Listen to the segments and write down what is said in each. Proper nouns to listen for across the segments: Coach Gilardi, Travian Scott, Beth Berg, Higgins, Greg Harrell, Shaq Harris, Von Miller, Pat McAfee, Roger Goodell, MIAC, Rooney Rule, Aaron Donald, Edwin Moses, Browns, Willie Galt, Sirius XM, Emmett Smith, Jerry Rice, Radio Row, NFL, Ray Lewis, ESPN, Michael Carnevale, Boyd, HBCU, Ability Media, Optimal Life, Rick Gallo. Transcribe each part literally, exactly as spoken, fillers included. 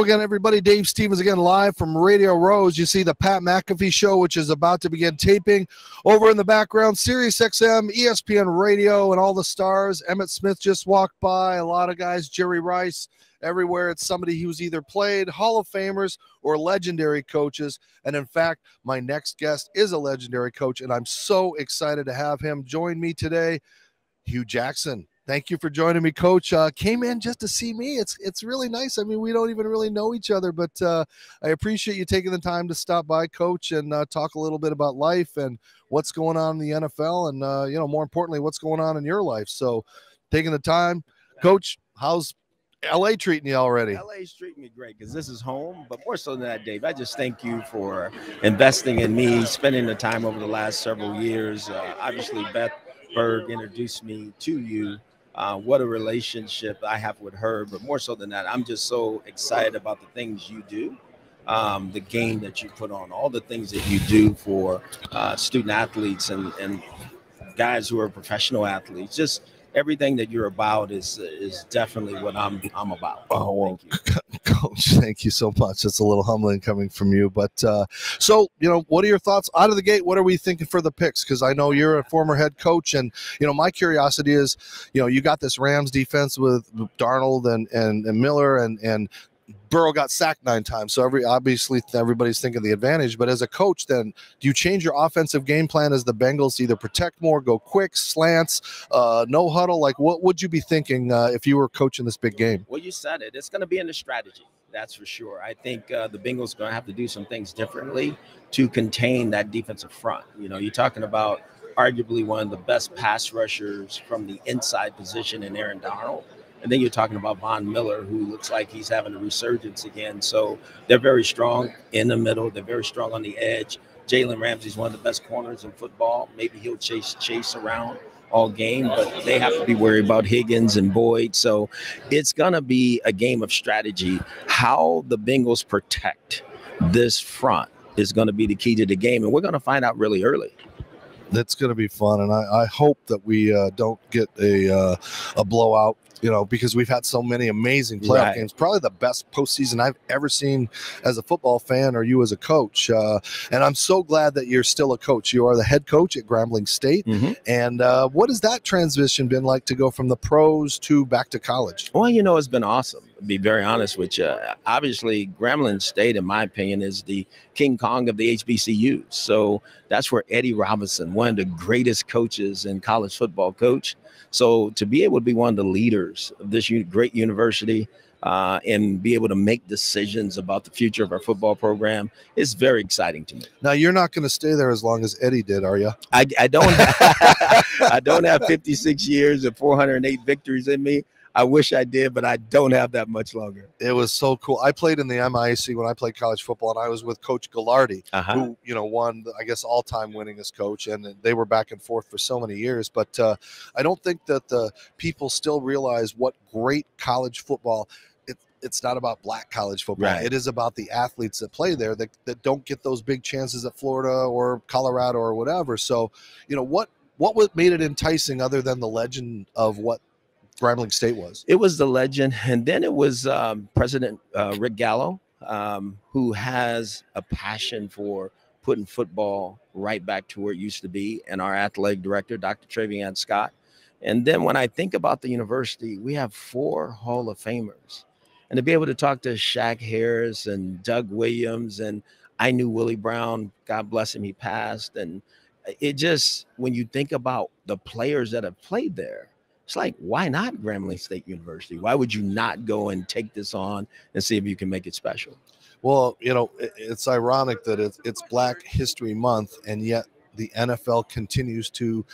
Hello again, everybody. Dave Stevens again, live from Radio Rose. You see the Pat McAfee Show, which is about to begin taping. Over in the background, Sirius X M, E S P N Radio, and all the stars. Emmett Smith just walked by. A lot of guys, Jerry Rice, everywhere. It's somebody who's either played, Hall of Famers, or legendary coaches. And, in fact, my next guest is a legendary coach, and I'm so excited to have him join me today, Hue Jackson. Thank you for joining me, Coach. Uh, came in just to see me. It's it's really nice. I mean, we don't even really know each other, but uh, I appreciate you taking the time to stop by, Coach, and uh, talk a little bit about life and what's going on in the N F L and, uh, you know, more importantly, what's going on in your life. So taking the time. Coach, how's L A treating you already? L A's treating me great because this is home, but more so than that, Dave, I just thank you for investing in me, spending the time over the last several years. Uh, obviously, Beth Berg introduced me to you. Uh, what a relationship I have with her, but more so than that, I'm just so excited about the things you do, um, the game that you put on, all the things that you do for uh, student athletes and, and guys who are professional athletes. Just everything that you're about is is definitely what I'm I'm about. Oh, well, thank you. Coach, thank you so much. It's a little humbling coming from you, but uh, so you know, what are your thoughts out of the gate? What are we thinking for the picks? Because I know you're a former head coach, and you know, my curiosity is, you know, you got this Rams defense with Darnold and and, and Miller and and. Burrow got sacked nine times, so every obviously everybody's thinking the advantage. But as a coach, then do you change your offensive game plan as the Bengals to either protect more, go quick, slants, uh, no huddle? Like, what would you be thinking uh, if you were coaching this big game? Well, you said it. It's going to be in the strategy, that's for sure. I think uh, the Bengals are going to have to do some things differently to contain that defensive front. You know, you're talking about arguably one of the best pass rushers from the inside position in Aaron Donald. And then you're talking about Von Miller, who looks like he's having a resurgence again. So they're very strong in the middle. They're very strong on the edge. Jalen Ramsey's one of the best corners in football. Maybe he'll chase chase around all game, but they have to be worried about Higgins and Boyd. So it's going to be a game of strategy. How the Bengals protect this front is going to be the key to the game, and we're going to find out really early. That's going to be fun, and I, I hope that we uh, don't get a uh, a blowout, you know, because we've had so many amazing playoff right. games. Probably the best postseason I've ever seen as a football fan or you as a coach. Uh, and I'm so glad that you're still a coach. You are the head coach at Grambling State. Mm-hmm. And uh, what has that transition been like to go from the pros to back to college? Well, you know, it's been awesome, to be very honest with you. Obviously, Grambling State, in my opinion, is the King Kong of the H B C U. So that's where Eddie Robinson, one of the greatest coaches in college football, coach. So to be able to be one of the leaders of this great university uh, and be able to make decisions about the future of our football program is very exciting to me. Now, you're not going to stay there as long as Eddie did, are you? I, I don't. I don't have fifty-six years and four hundred eight victories in me. I wish I did, but I don't have that much longer. It was so cool. I played in the M I A C when I played college football, and I was with Coach Gilardi, uh-huh. who, you know, won, I guess, all-time winningest coach, and they were back and forth for so many years. But uh, I don't think that the people still realize what great college football – it's not about black college football. Right. It is about the athletes that play there that, that don't get those big chances at Florida or Colorado or whatever. So, you know, what what made it enticing other than the legend of what Grambling State was? It was the legend, and then it was um, President uh, Rick Gallo, um, who has a passion for putting football right back to where it used to be, and our athletic director, Doctor Travian Scott. And then when I think about the university, we have four Hall of Famers. And to be able to talk to Shaq Harris and Doug Williams, and I knew Willie Brown, God bless him, he passed. And it just, when you think about the players that have played there, it's like, why not Grambling State University? Why would you not go and take this on and see if you can make it special? Well, you know, it's ironic that it's, it's Black History Month, and yet the N F L continues to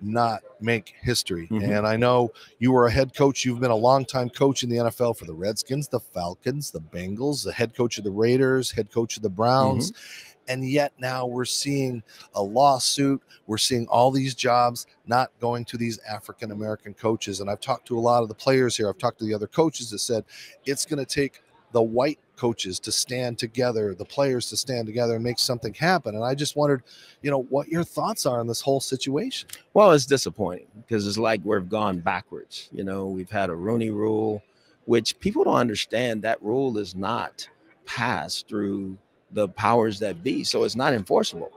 not make history. Mm-hmm. And I know you were a head coach. You've been a longtime coach in the N F L for the Redskins, the Falcons, the Bengals, the head coach of the Raiders, head coach of the Browns. Mm-hmm. And yet now we're seeing a lawsuit. We're seeing all these jobs not going to these African-American coaches. And I've talked to a lot of the players here. I've talked to the other coaches that said it's going to take the white coaches to stand together, the players to stand together and make something happen. And I just wondered, you know, what your thoughts are on this whole situation. Well, it's disappointing because it's like we've gone backwards. You know, we've had a Rooney Rule. which people don't understand. That rule is not passed through the powers that be, so it's not enforceable.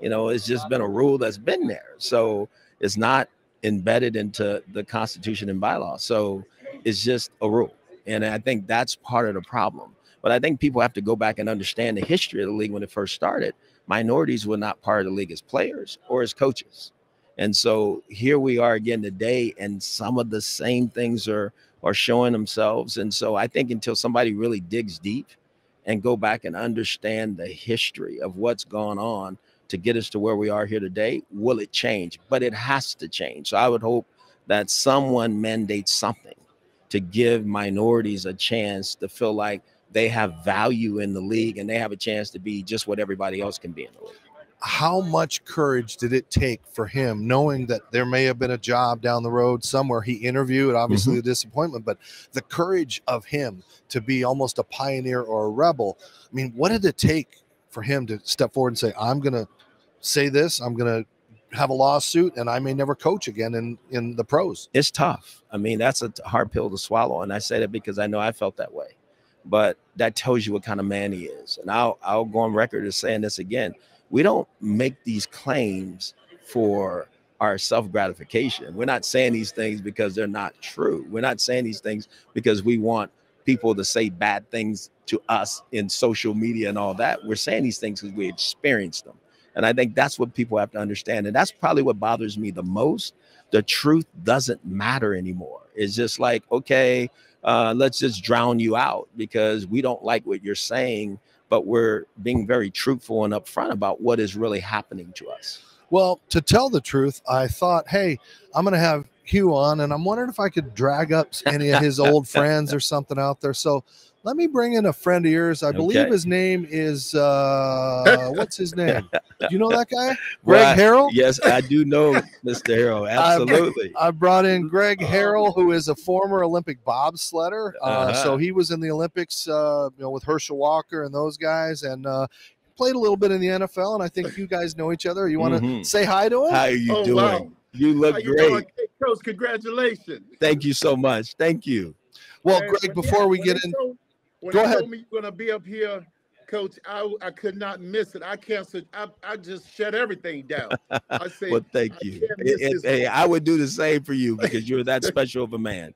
You know, it's just been a rule that's been there. So it's not embedded into the Constitution and bylaws. So it's just a rule. And I think that's part of the problem. But I think people have to go back and understand the history of the league when it first started. Minorities were not part of the league as players or as coaches. And so here we are again today, and some of the same things are, are showing themselves. And so I think until somebody really digs deep and go back and understand the history of what's gone on to get us to where we are here today, will it change? But it has to change. So I would hope that someone mandates something to give minorities a chance to feel like they have value in the league and they have a chance to be just what everybody else can be in the league. How much courage did it take for him, knowing that there may have been a job down the road somewhere? He interviewed, obviously, mm-hmm. a disappointment, but the courage of him to be almost a pioneer or a rebel. I mean, what did it take for him to step forward and say, I'm going to say this, I'm going to have a lawsuit, and I may never coach again in, in the pros? It's tough. I mean, that's a hard pill to swallow. And I say that because I know I felt that way. But that tells you what kind of man he is. And I'll, I'll go on record as saying this again. We don't make these claims for our self-gratification. We're not saying these things because they're not true. We're not saying these things because we want people to say bad things to us in social media and all that. We're saying these things because we experienced them. And I think that's what people have to understand. And that's probably what bothers me the most. The truth doesn't matter anymore. It's just like, okay, uh, let's just drown you out because we don't like what you're saying, but we're being very truthful and upfront about what is really happening to us. Well, to tell the truth, I thought, hey, I'm going to have Hue on, and I'm wondering if I could drag up any of his old friends or something out there. So let me bring in a friend of yours. I okay. believe his name is, uh, what's his name? Do you know that guy? Greg Harrell? Yes, I do know Mister Harrell. Absolutely. I, I brought in Greg Harrell, who is a former Olympic bobsledder. Uh, uh-huh. So he was in the Olympics, uh, you know, with Herschel Walker and those guys. And, uh, played a little bit in the N F L, and I think you guys know each other. You want to mm-hmm. say hi to him? How are you oh, doing? Wow. You look How you great. Doing? Hey, Coach, congratulations. Thank you so much. Thank you. Well, and Greg, before we get in, told, go ahead. When you told me you were going to be up here, Coach, I, I could not miss it. I canceled. I, I just shut everything down. I said, well, thank you. And, hey, I would do the same for you because you're that special of a man.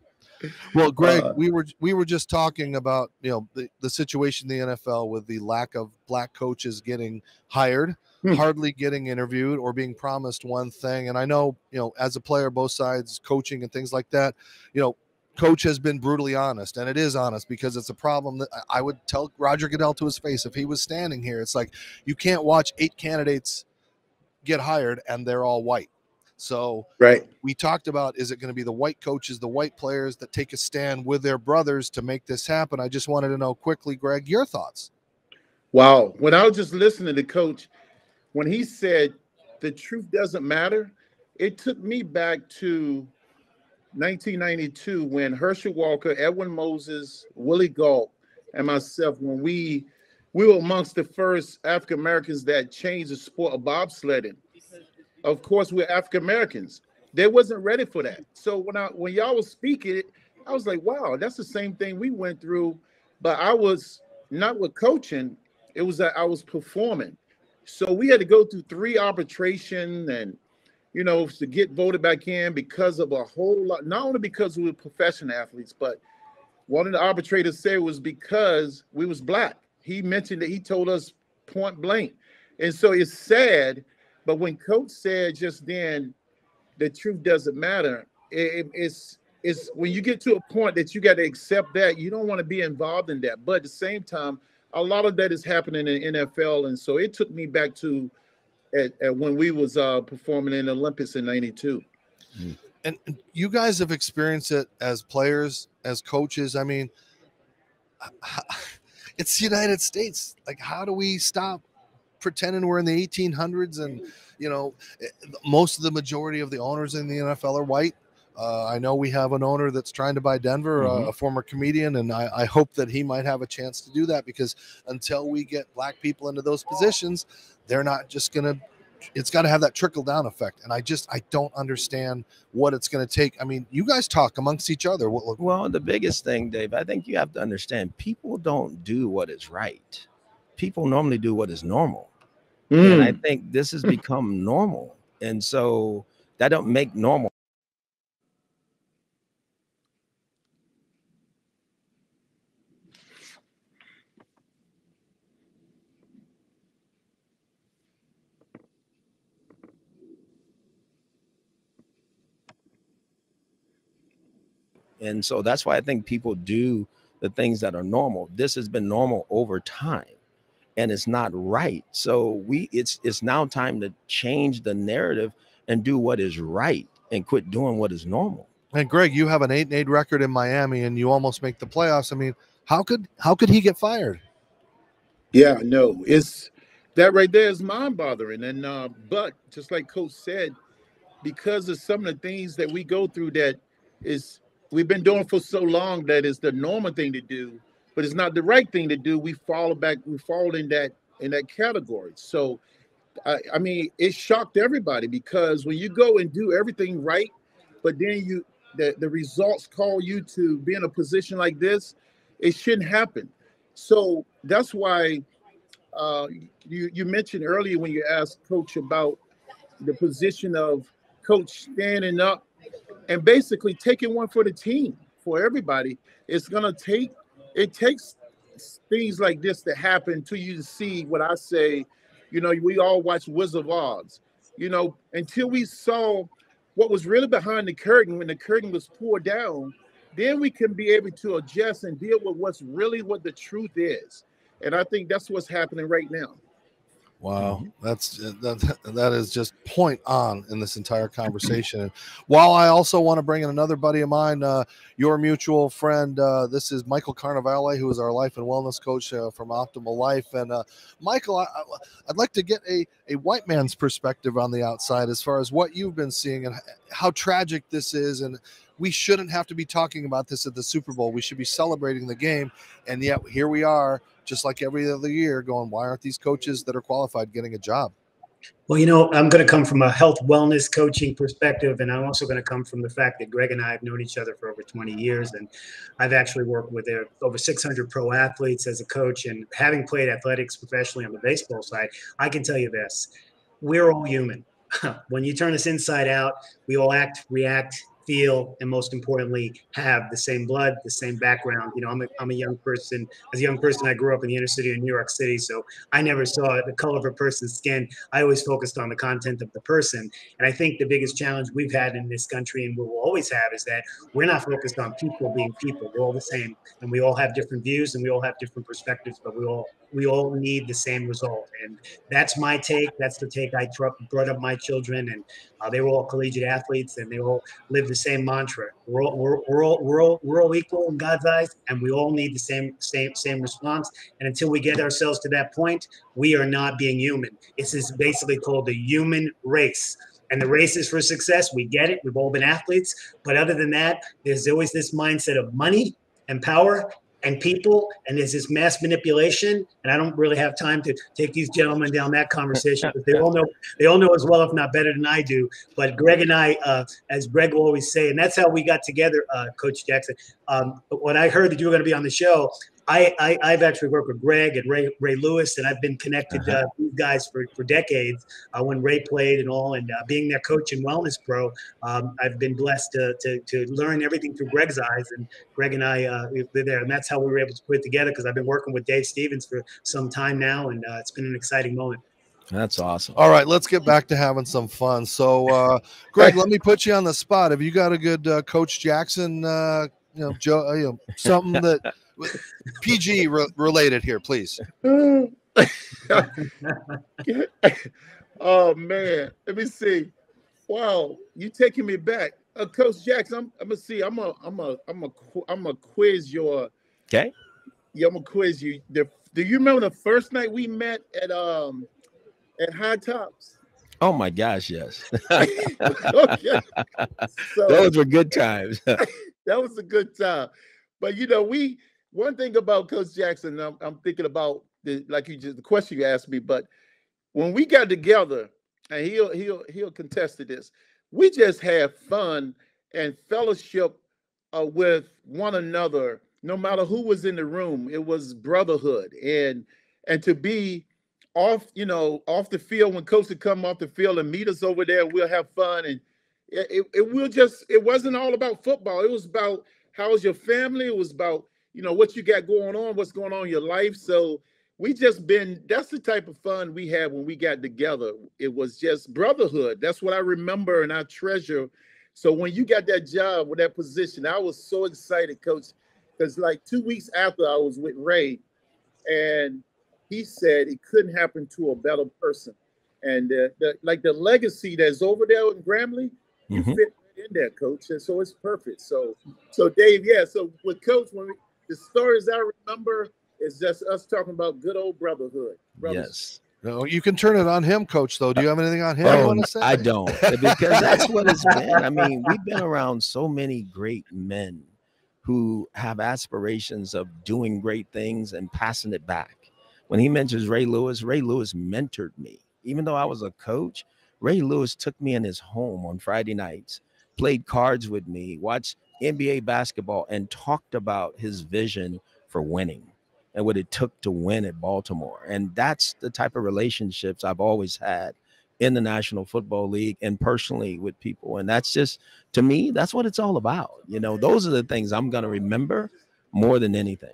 Well, Greg, uh, we were we were just talking about, you know, the, the situation in the N F L with the lack of black coaches getting hired, hmm. hardly getting interviewed or being promised one thing. And I know, you know, as a player, both sides, coaching and things like that, you know, coach has been brutally honest, and it is honest because it's a problem that I would tell Roger Goodell to his face if he was standing here. It's like you can't watch eight candidates get hired and they're all white. So right. we talked about, is it going to be the white coaches, the white players that take a stand with their brothers to make this happen? I just wanted to know quickly, Greg, your thoughts. Wow. When I was just listening to Coach, when he said the truth doesn't matter, it took me back to nineteen ninety-two when Herschel Walker, Edwin Moses, Willie Galt, and myself, when we, we were amongst the first African-Americans that changed the sport of bobsledding. Of course, we're African Americans. They wasn't ready for that. So when I when y'all was speaking, I was like, wow, that's the same thing we went through. But I was not with coaching; it was that I was performing. So we had to go through three arbitration, and you know, to get voted back in because of a whole lot. Not only because we were professional athletes, but one of the arbitrators said it was because we was black. He mentioned that he told us point blank, and so it's sad. But when Coach said just then, the truth doesn't matter. It, it's it's when you get to a point that you got to accept that you don't want to be involved in that. But at the same time, a lot of that is happening in the N F L, and so it took me back to at, at when we was uh, performing in the Olympics in ninety-two. And you guys have experienced it as players, as coaches. I mean, it's the United States. Like, how do we stop pretending we're in the eighteen hundreds? And you know, most of the majority of the owners in the N F L are white. uh I know we have an owner that's trying to buy Denver, mm-hmm. a, a former comedian, and I, I hope that he might have a chance to do that, because until we get black people into those positions, they're not just gonna it's got to have that trickle down effect. And I just, I don't understand what it's going to take. I mean, you guys talk amongst each other. What, well, the biggest thing, Dave, I think you have to understand, people don't do what is right. People normally do what is normal. Mm. And I think this has become normal. And so that don't make normal. And so that's why I think people do the things that are normal. This has been normal over time, and it's not right. So we it's it's now time to change the narrative and do what is right and quit doing what is normal. And Greg, you have an eight and eight record in Miami and you almost make the playoffs. I mean, how could how could he get fired? Yeah, no, it's that right there is mind bothering. And uh, but just like Coach said, because of some of the things that we go through that is we've been doing for so long that it's the normal thing to do, but it's not the right thing to do. We fall back, we fall in that in that category. So, I, I mean, it shocked everybody because when you go and do everything right, but then you the, the results call you to be in a position like this, it shouldn't happen. So that's why uh, you, you mentioned earlier when you asked Coach about the position of Coach standing up and basically taking one for the team, for everybody. It's going to take, it takes things like this to happen to you to see what I say. You know, we all watch Wizard of Oz, you know, until we saw what was really behind the curtain when the curtain was pulled down, then we can be able to adjust and deal with what's really what the truth is. And I think that's what's happening right now. Wow, that's that, that is just point on in this entire conversation. And while I also want to bring in another buddy of mine, uh, your mutual friend, uh, this is Michael Carnevale, who is our life and wellness coach uh, from Optimal Life. And uh, Michael, I, I'd like to get a, a white man's perspective on the outside as far as what you've been seeing and how tragic this is. And we shouldn't have to be talking about this at the Super Bowl. We should be celebrating the game. And yet here we are, just like every other year, going, why aren't these coaches that are qualified getting a job? Well, you know, I'm going to come from a health wellness coaching perspective, and I'm also going to come from the fact that Greg and I have known each other for over twenty years, and I've actually worked with over six hundred pro athletes as a coach, and having played athletics professionally on the baseball side, I can tell you this. We're all human. When you turn us inside out, we all act, react, feel, and most importantly, have the same blood, the same background. You know, I'm a, I'm a young person. As a young person, I grew up in the inner city of New York City, so I never saw the color of a person's skin. I always focused on the content of the person. And I think the biggest challenge we've had in this country and we will always have is that we're not focused on people being people. We're all the same, and we all have different views, and we all have different perspectives, but we all we all need the same result. And that's my take. That's the take I brought up my children, and uh, they were all collegiate athletes, and they all live the same mantra. We're all, we're, we're, all, we're, all, we're all equal in God's eyes, and we all need the same, same, same response. And until we get ourselves to that point, we are not being human. This is basically called the human race. And the race is for success. We get it. We've all been athletes. But other than that, there's always this mindset of money and power and people, and there's this mass manipulation, and I don't really have time to take these gentlemen down that conversation, but they all know they all know as well, if not better than I do. But Greg and I, uh, as Greg will always say, and that's how we got together, uh, Coach Jackson. Um, when I heard that you were going to be on the show, I, I, I've actually worked with Greg and Ray, Ray Lewis, and I've been connected uh-huh. uh, with guys for, for decades uh, when Ray played and all, and uh, being their coach and wellness pro, um, I've been blessed to, to, to learn everything through Greg's eyes, and Greg and I, uh, we're there, and that's how we were able to put it together, because I've been working with Dave Stevens for some time now, and uh, it's been an exciting moment. That's awesome. All right, let's get back to having some fun. So, uh, Greg, let me put you on the spot. Have you got a good uh, Coach Jackson, uh, you know, Joe, you know, something that – P G re related here, please. Oh man, let me see. Wow, you taking me back, uh, Coach Jackson. I'm, I'm gonna see. I'm a, I'm a, I'm a, I'm a quiz your. Okay. Yeah, I'm gonna quiz you. The, do you remember the first night we met at um at High Tops? Oh my gosh, yes. Okay. So, those were good times. That was a good time, but you know we. One thing about Coach Jackson, I'm, I'm thinking about the, like you just the question you asked me, but when we got together, and he'll he'll he'll contest to this. We just have fun and fellowship uh, with one another, no matter who was in the room. It was brotherhood, and and to be off, you know, off the field when coach would come off the field and meet us over there. We'll have fun, and it it, it will just. It wasn't all about football. It was about how's your family. It was about, you know, what you got going on, what's going on in your life. So we just been, that's the type of fun we had when we got together. It was just brotherhood. That's what I remember and I treasure. So when you got that job with that position, I was so excited, Coach, because like two weeks after I was with Ray, and he said it couldn't happen to a better person. And uh, the, like the legacy that's over there in Grambling, you mm-hmm. fit in there, Coach. And so it's perfect. So, so Dave, yeah, so with Coach, when we, the stories I remember is just us talking about good old brotherhood. Brothers. Yes. No, you can turn it on him, Coach, though. Do you have anything on him? Um, to say? I don't, because that's what it's been. I mean, we've been around so many great men who have aspirations of doing great things and passing it back. When he mentions Ray Lewis, Ray Lewis mentored me. Even though I was a coach, Ray Lewis took me in his home on Friday nights, played cards with me, watched N B A basketball, and talked about his vision for winning and what it took to win at Baltimore. And that's the type of relationships I've always had in the National Football League and personally with people. And that's just, to me, that's what it's all about. You know, those are the things I'm going to remember more than anything.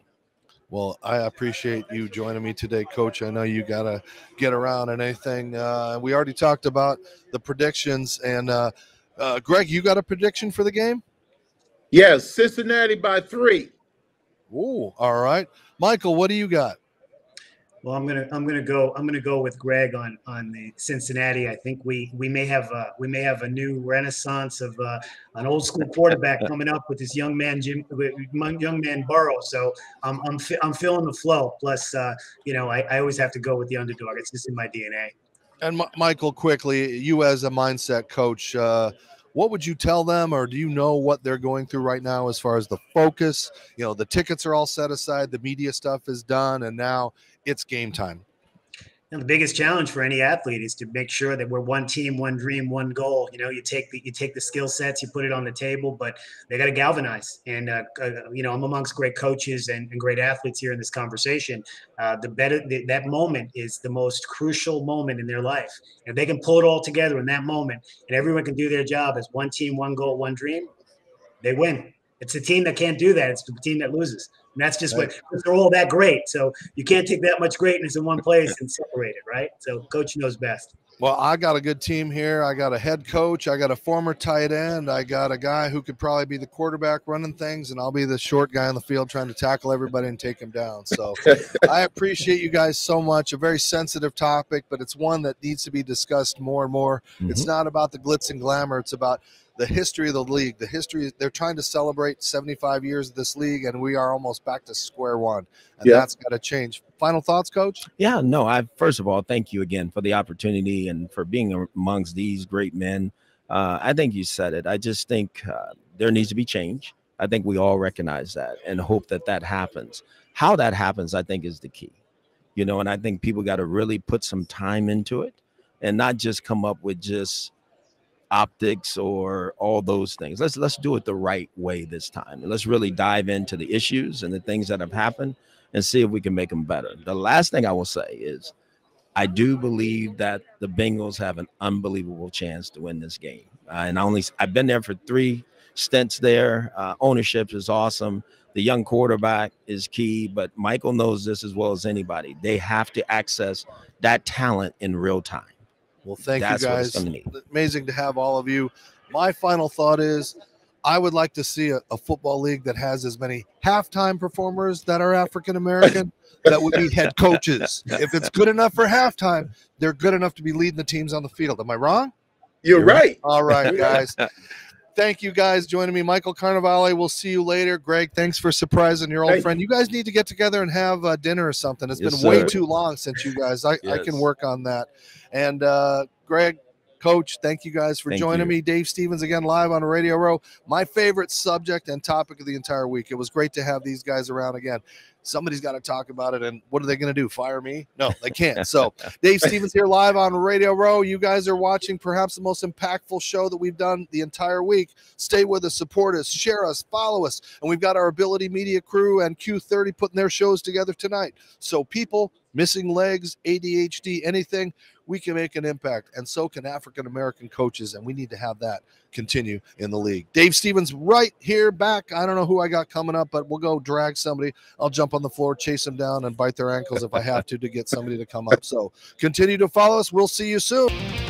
Well, I appreciate you joining me today, Coach. I know you got to get around and anything. Uh, we already talked about the predictions. And, uh, uh, Greg, you got a prediction for the game? Yes, Cincinnati by three. Oh, all right, Michael, what do you got? Well, I'm gonna I'm gonna go I'm gonna go with Greg on on the Cincinnati. I think we we may have a, we may have a new renaissance of uh, an old school quarterback coming up with this young man Jim young man Burrow. So I'm I'm I'm feeling the flow. Plus, uh, you know, I, I always have to go with the underdog. It's just in my D N A. And M- Michael, quickly, you as a mindset coach. Uh, What would you tell them, or do you know what they're going through right now as far as the focus? You know, the tickets are all set aside, the media stuff is done, and now it's game time. And the biggest challenge for any athlete is to make sure that we're one team, one dream, one goal. You know, you take the you take the skill sets, you put it on the table, but they got to galvanize. And uh, uh, you know, I'm amongst great coaches and, and great athletes here in this conversation. Uh, the better the, that moment is the most crucial moment in their life. If they can pull it all together in that moment, and everyone can do their job as one team, one goal, one dream, they win. It's the team that can't do that. It's the team that loses. And that's just right. What they're all that great. So you can't take that much greatness in one place and separate it, right? So Coach knows best. Well, I got a good team here. I got a head coach. I got a former tight end. I got a guy who could probably be the quarterback running things, and I'll be the short guy on the field trying to tackle everybody and take him down. So I appreciate you guys so much. A very sensitive topic, but it's one that needs to be discussed more and more. Mm-hmm. It's not about the glitz and glamour. It's about the history of the league, the history. They're trying to celebrate seventy-five years of this league, and we are almost back to square one. And yeah. That's got to change. Final thoughts, Coach? Yeah, no, I first of all, thank you again for the opportunity and for being amongst these great men. Uh, I think you said it. I just think uh, there needs to be change. I think we all recognize that and hope that that happens. How that happens, I think, is the key. You know, and I think people got to really put some time into it and not just come up with just optics or all those things. Let's let's do it the right way this time. And let's really dive into the issues and the things that have happened and see if we can make them better. The last thing I will say is I do believe that the Bengals have an unbelievable chance to win this game. Uh, and I only I've been there for three stints there. Uh, ownership is awesome. The young quarterback is key, but Michael knows this as well as anybody. They have to access that talent in real time. Well, thank That's you guys. Amazing to have all of you. My final thought is I would like to see a, a football league that has as many halftime performers that are African-American that would be head coaches. If it's good enough for halftime, they're good enough to be leading the teams on the field. Am I wrong? You're, You're right. right. All right, guys. Thank you guys joining me. Michael Carnevale, we'll see you later. Greg, thanks for surprising your old hey. friend. You guys need to get together and have uh, dinner or something. It's yes, been sir. way too long since you guys. I, yes. I can work on that. And uh, Greg, Coach, thank you guys for thank joining you. me. Dave Stevens again live on Radio Row. My favorite subject and topic of the entire week. It was great to have these guys around again. Somebody's got to talk about it, and what are they going to do, fire me? No, they can't. So Dave Stevens here live on Radio Row. You guys are watching perhaps the most impactful show that we've done the entire week. Stay with us, support us, share us, follow us, and we've got our Ability Media crew and Q thirty putting their shows together tonight. So people, missing legs, A D H D, anything, we can make an impact, and so can African-American coaches, and we need to have that continue in the league. Dave Stevens right here back. I don't know who I got coming up, but we'll go drag somebody. I'll jump on the floor, chase them down, and bite their ankles if I have to to get somebody to come up. So continue to follow us. We'll see you soon.